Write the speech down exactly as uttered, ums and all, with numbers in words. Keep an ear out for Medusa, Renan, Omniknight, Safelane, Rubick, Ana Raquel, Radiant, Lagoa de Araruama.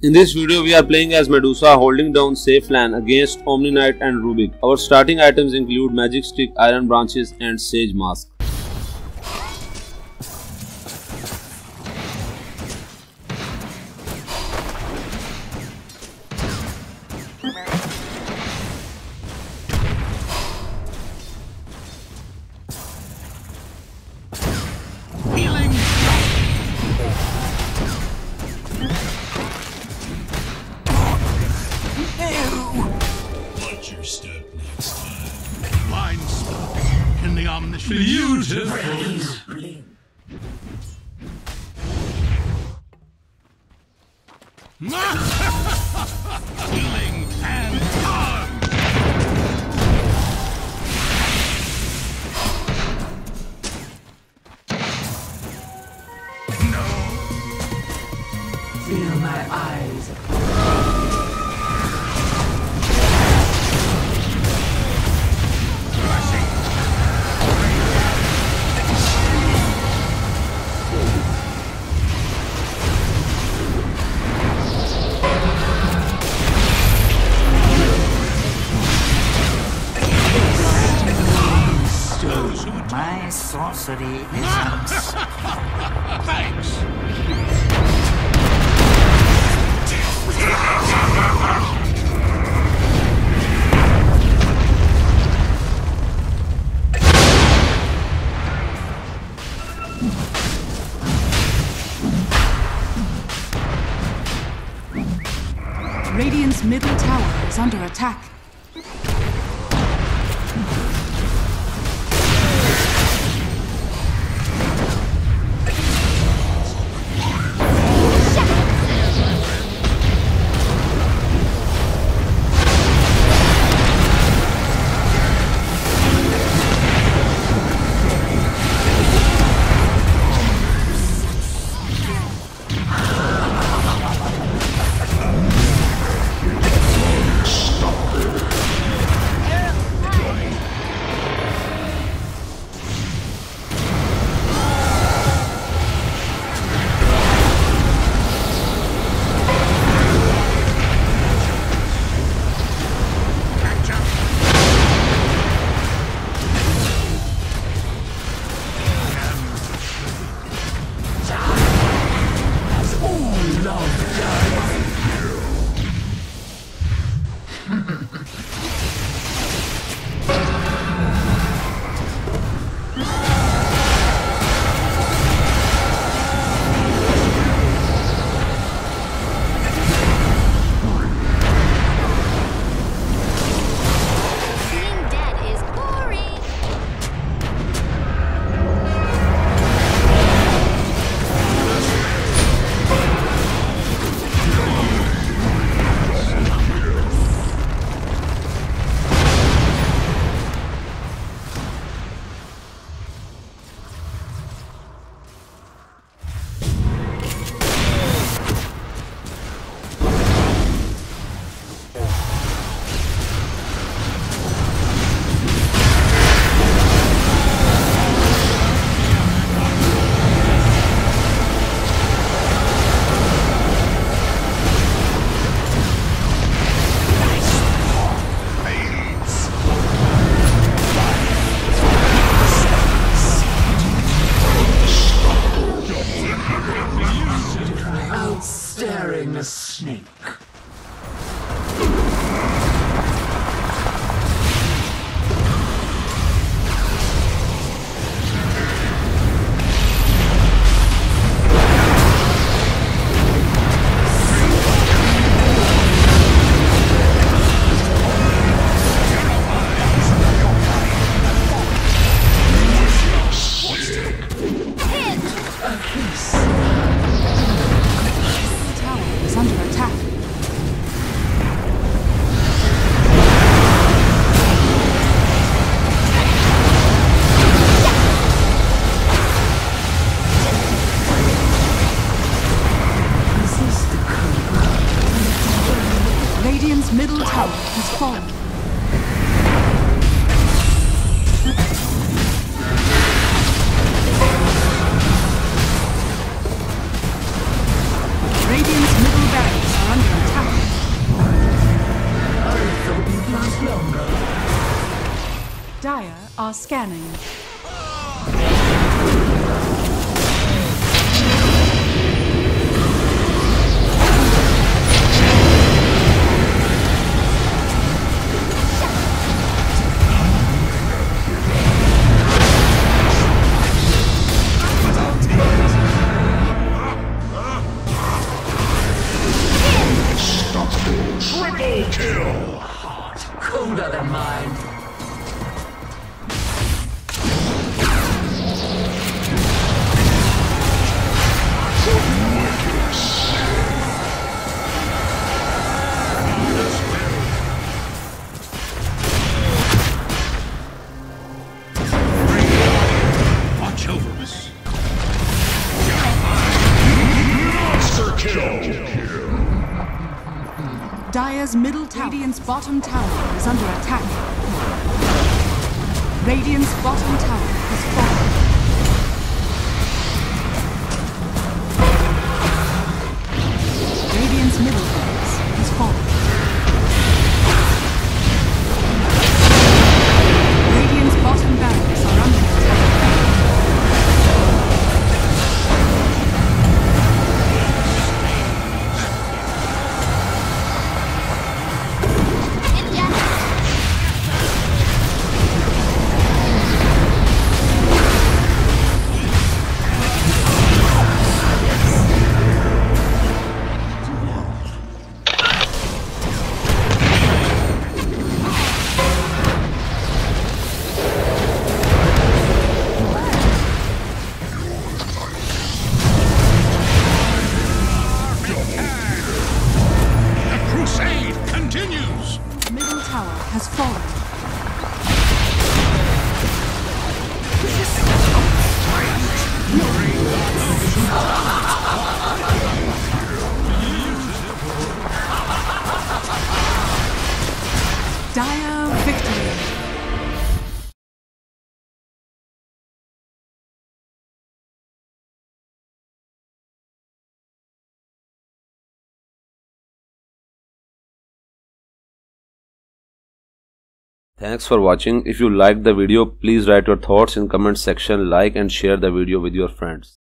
In this video, we are playing as Medusa, holding down safe land against Omniknight and Rubick. Our starting items include magic stick, iron branches and sage mask. Step next time. Mind spot in the omniscient. Beautiful. Beautiful. Healing and harm. No. Feel my eyes. My sorcery is thanks. Radiant's middle tower is under attack. A snake. Radiant's middle tower has fallen. Radiant's middle barracks are are scanning. Dire's middle tower. Radiant's bottom tower is under attack. Radiant's bottom tower has fallen. Radiant's middle base has fallen. Radiant's bottom barracks are under Thanks for watching. If you liked the video, please write your thoughts in comment section, like and share the video with your friends.